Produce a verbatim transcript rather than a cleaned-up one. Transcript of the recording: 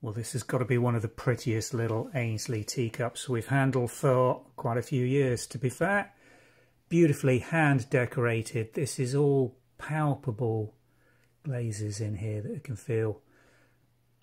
Well, this has got to be one of the prettiest little Aynsley teacups we've handled for quite a few years, to be fair. Beautifully hand decorated. This is all palpable glazes in here that you can feel